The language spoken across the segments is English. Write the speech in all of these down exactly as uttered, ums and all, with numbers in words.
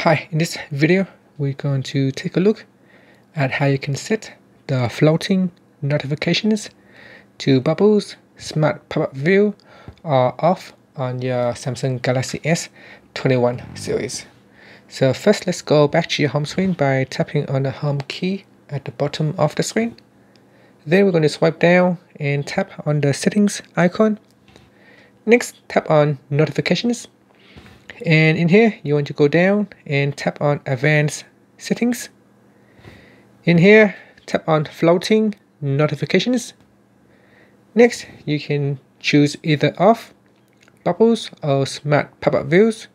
Hi, in this video we're going to take a look at how you can set the floating notifications to bubbles, smart pop-up view or off on your Samsung Galaxy S twenty-one series. So first let's go back to your home screen by tapping on the home key at the bottom of the screen. Then we're going to swipe down and tap on the settings icon. Next tap on notifications. And in here, you want to go down and tap on Advanced Settings. In here, tap on Floating Notifications. Next, you can choose either Off, Bubbles, or Smart Pop-up Views.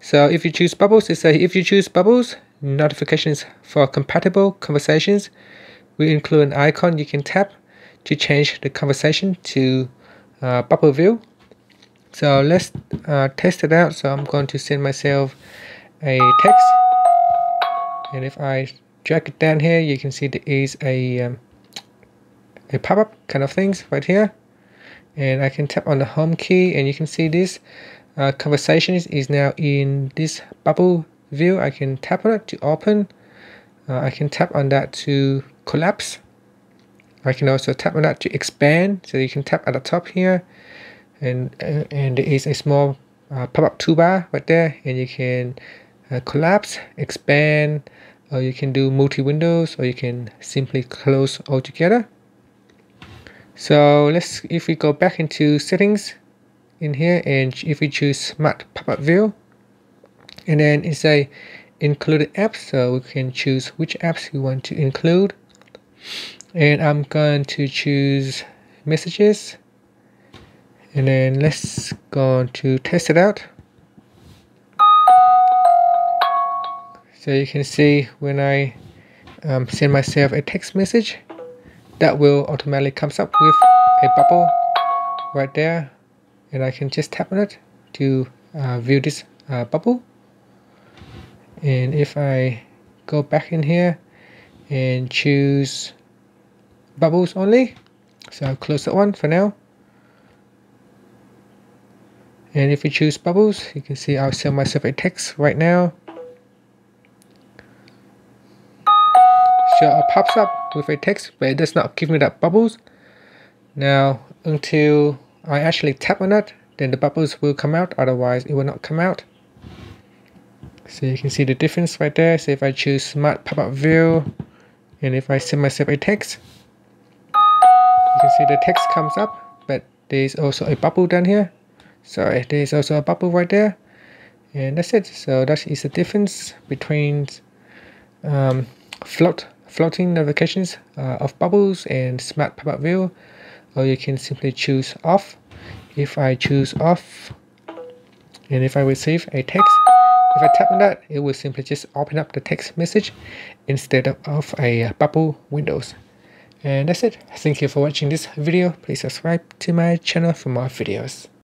So if you choose Bubbles, it says if you choose Bubbles, notifications for compatible conversations will include an icon you can tap to change the conversation to uh, Bubble View. So let's uh, test it out. So I'm going to send myself a text, and if I drag it down here, you can see there is a um, a pop-up kind of things right here, and I can tap on the home key, and you can see this uh, conversation is, is now in this bubble view. I can tap on it to open. Uh, I can tap on that to collapse. I can also tap on that to expand. So you can tap at the top here. And, and there is a small uh, pop-up toolbar right there, and you can uh, collapse, expand, or you can do multi-windows, or you can simply close altogether. So let's, if we go back into settings in here, and if we choose smart pop-up view, and then it's a included app, so we can choose which apps you want to include. And I'm going to choose messages. And then let's go to test it out. So you can see when I um, send myself a text message, that will automatically comes up with a bubble right there, and I can just tap on it to uh, view this uh, bubble. And if I go back in here and choose bubbles only, so I'll close that one for now. And if we choose bubbles, you can see I'll send myself a text right now. So it pops up with a text, but it does not give me that bubbles. Now, until I actually tap on it, then the bubbles will come out, otherwise it will not come out. So you can see the difference right there. So if I choose smart pop-up view, and if I send myself a text, you can see the text comes up, but there is also a bubble down here. Sorry, there is also a bubble right there, and that's it. So that is the difference between um, float floating notifications uh, of bubbles and smart pop-up view. Or you can simply choose off. If I choose off, and if I receive a text, if I tap on that, it will simply just open up the text message instead of, of a bubble windows. And that's it. Thank you for watching this video. Please subscribe to my channel for more videos.